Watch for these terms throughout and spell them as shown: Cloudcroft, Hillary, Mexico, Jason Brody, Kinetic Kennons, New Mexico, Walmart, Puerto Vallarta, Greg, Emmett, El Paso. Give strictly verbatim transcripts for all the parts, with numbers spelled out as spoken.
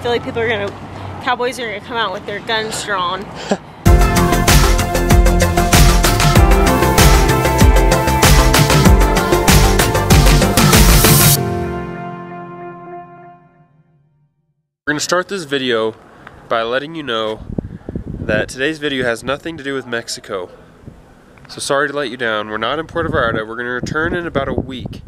I feel like people are gonna, cowboys are gonna come out with their guns drawn. We're gonna start this video by letting you know that today's video has nothing to do with Mexico. So sorry to let you down. We're not in Puerto Vallarta. We're gonna return in about a week.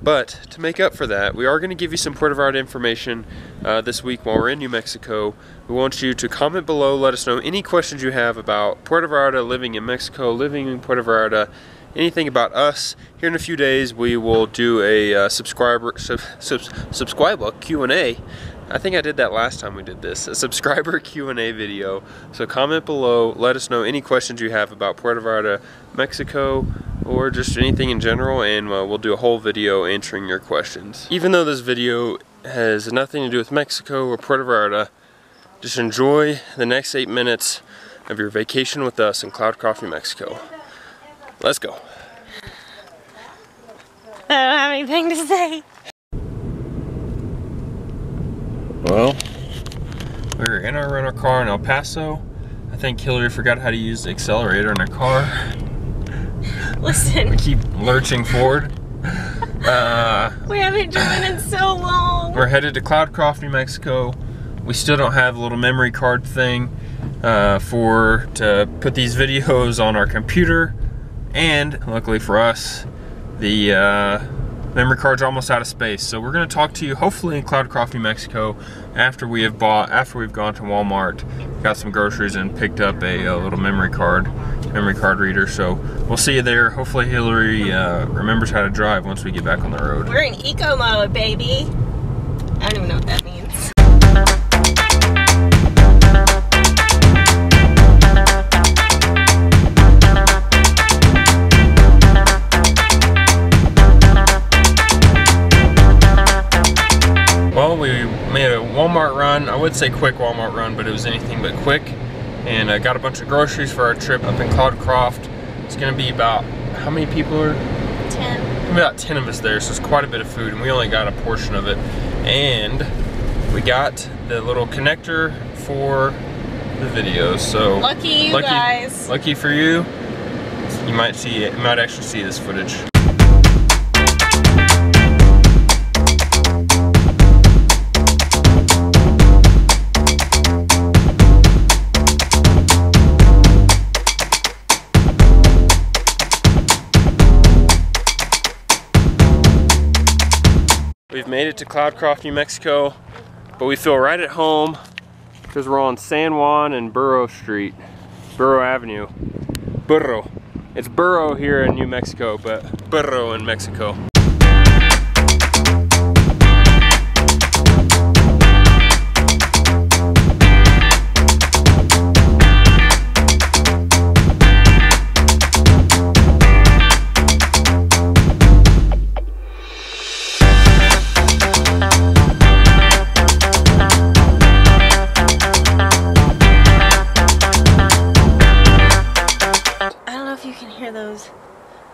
But to make up for that, we are going to give you some Puerto Vallarta information uh, this week while we're in New Mexico. We want you to comment below, let us know any questions you have about Puerto Vallarta, living in Mexico, living in Puerto Vallarta, anything about us. Here in a few days we will do a uh, subscriber sub, sub, subscriber Q and A. I think I did that last time we did this, a subscriber Q and A video. So comment below, let us know any questions you have about Puerto Vallarta, Mexico, or just anything in general, and uh, we'll do a whole video answering your questions. Even though this video has nothing to do with Mexico or Puerto Vallarta, just enjoy the next eight minutes of your vacation with us in Cloudcroft, New Mexico. Let's go. I don't have anything to say. Well, we're in our rental car in El Paso. I think Hillary forgot how to use the accelerator in her car. Listen. We keep lurching forward. Uh, we haven't driven in so long. We're headed to Cloudcroft, New Mexico. We still don't have a little memory card thing uh, for to put these videos on our computer. And luckily for us, the uh, memory card's almost out of space. So we're going to talk to you hopefully in Cloudcroft, New Mexico, after we have bought, after we've gone to Walmart, got some groceries, and picked up a, a little memory card. memory card reader. So we'll see you there. Hopefully Hillary uh, remembers how to drive once we get back on the road. We're in eco mode, baby. I don't even know what that means. Well, we made a Walmart run. I would say quick Walmart run, but it was anything but quick. And I got a bunch of groceries for our trip up in Cloudcroft. It's gonna be about, how many people are? ten. About ten of us there, so it's quite a bit of food, and we only got a portion of it. And we got the little connector for the videos, so. Lucky you lucky, guys. Lucky for you. You might see it, you might actually see this footage. We've made it to Cloudcroft, New Mexico, but we feel right at home because we're on San Juan and Burro Street, Burro Avenue, Burro. It's Burro here in New Mexico, but Burro in Mexico.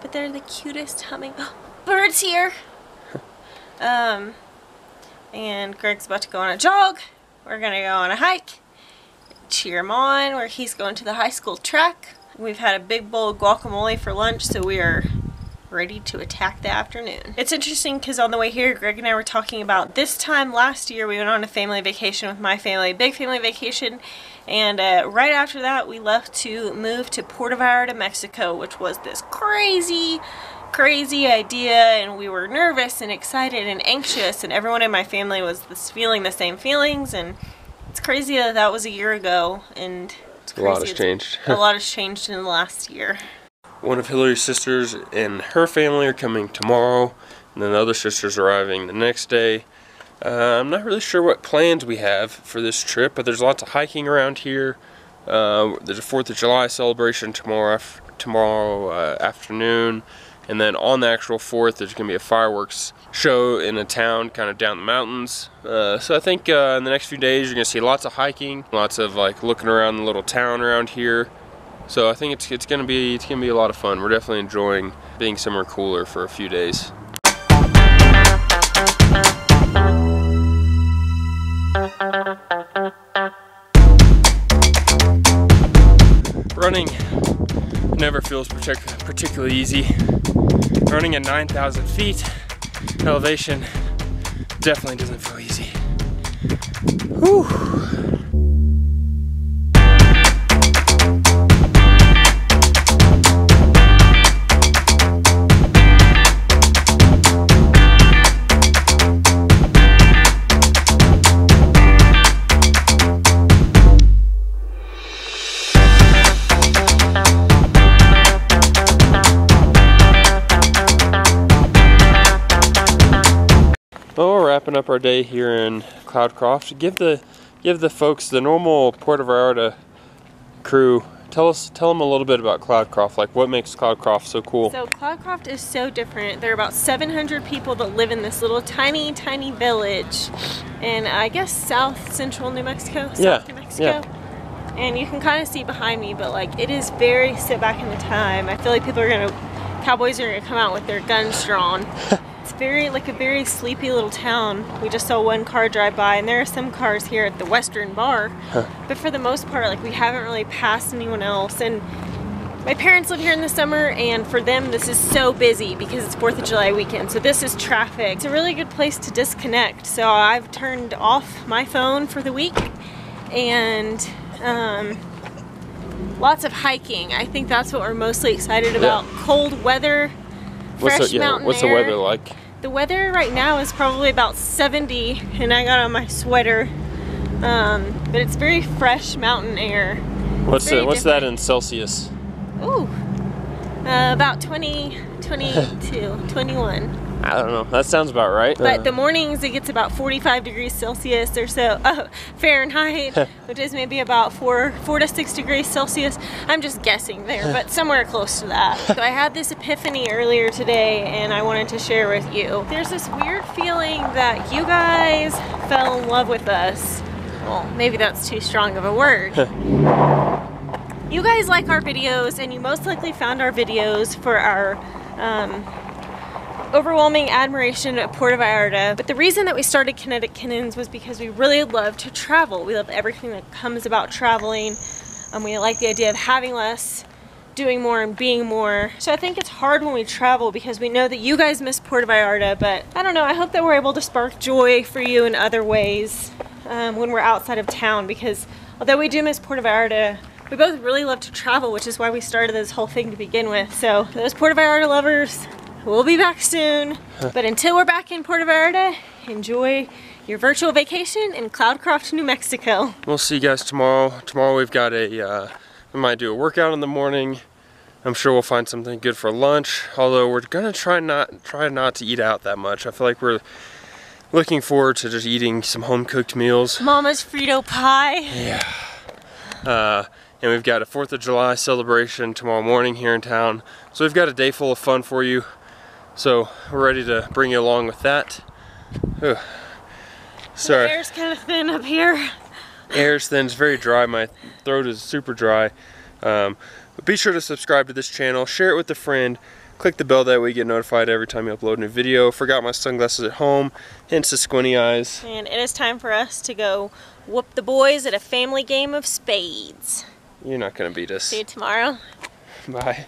But they're the cutest humming oh, birds here. Um, and Greg's about to go on a jog. We're gonna go on a hike. Cheer him on, where he's going to the high school track. We've had a big bowl of guacamole for lunch, so we are ready to attack the afternoon. It's interesting because on the way here, Greg and I were talking about this time last year we went on a family vacation with my family, big family vacation. And uh, right after that, we left to move to Puerto Vallarta, Mexico, which was this crazy, crazy idea, and we were nervous and excited and anxious, and everyone in my family was this feeling the same feelings, and it's crazy that that was a year ago, and it's crazy. A lot has it's, changed. A lot has changed in the last year. One of Hillary's sisters and her family are coming tomorrow, and then the other sister's arriving the next day. Uh, I'm not really sure what plans we have for this trip, but there's lots of hiking around here. Uh, there's a fourth of July celebration tomorrow, af tomorrow uh, afternoon, and then on the actual fourth there's going to be a fireworks show in a town kind of down the mountains. Uh, so I think uh, in the next few days you're going to see lots of hiking, lots of like looking around the little town around here. So I think it's, it's going to be it's going to be a lot of fun. We're definitely enjoying being somewhere cooler for a few days. Uh-huh. running never feels partic particularly easy. Running at nine thousand feet elevation definitely doesn't feel easy. Whew. Wrapping up our day here in Cloudcroft. Give the give the folks, the normal Puerto Vallarta crew, tell us tell them a little bit about Cloudcroft. Like, what makes Cloudcroft so cool? So Cloudcroft is so different. There are about seven hundred people that live in this little tiny tiny village in, I guess, south central New Mexico. South yeah. New Mexico. Yeah. And you can kind of see behind me, but like it is very set back in the time. I feel like people are gonna cowboys are gonna come out with their guns drawn. It's very, like a very sleepy little town. We just saw one car drive by, and there are some cars here at the Western Bar, huh. But for the most part, like, we haven't really passed anyone else. And my parents live here in the summer, and for them this is so busy because it's fourth of July weekend, so this is traffic. It's a really good place to disconnect, so I've turned off my phone for the week, and um, lots of hiking. I think that's what we're mostly excited about. Yeah. Cold weather. Fresh what's, the, yeah, what's the weather like? The weather right now is probably about seventy, and I got on my sweater. Um, but it's very fresh mountain air. What's the, What's different. That in Celsius? Ooh, uh, about twenty, twenty-two, twenty-one. I don't know. That sounds about right. But uh, the mornings it gets about forty-five degrees Celsius or so, uh, Fahrenheit, which is maybe about four, four to six degrees Celsius. I'm just guessing there, but somewhere close to that. So I had this epiphany earlier today, and I wanted to share with you. There's this weird feeling that you guys fell in love with us. Well, maybe that's too strong of a word. You guys like our videos, and you most likely found our videos for our um, overwhelming admiration at Puerto Vallarta. But the reason that we started Kinetic Kennons was because we really love to travel. We love everything that comes about traveling, and we like the idea of having less, doing more, and being more. So I think it's hard when we travel because we know that you guys miss Puerto Vallarta, but I don't know, I hope that we're able to spark joy for you in other ways um, when we're outside of town, because although we do miss Puerto Vallarta, we both really love to travel, which is why we started this whole thing to begin with. So those Puerto Vallarta lovers, we'll be back soon, but until we're back in Puerto Vallarta, enjoy your virtual vacation in Cloudcroft, New Mexico. We'll see you guys tomorrow. Tomorrow we've got a, uh, we might do a workout in the morning. I'm sure we'll find something good for lunch, although we're gonna try not, try not to eat out that much. I feel like we're looking forward to just eating some home-cooked meals. Mama's Frito pie. Yeah. Uh, And we've got a fourth of July celebration tomorrow morning here in town. So we've got a day full of fun for you. So we're ready to bring you along with that. Ugh. Sorry. The air's kind of thin up here. Air's thin, it's very dry. My throat is super dry. Um, but be sure to subscribe to this channel, share it with a friend, click the bell, that way you get notified every time you upload a new video. Forgot my sunglasses at home, hence the squinty eyes. And it is time for us to go whoop the boys at a family game of spades. You're not gonna beat us. See you tomorrow. Bye.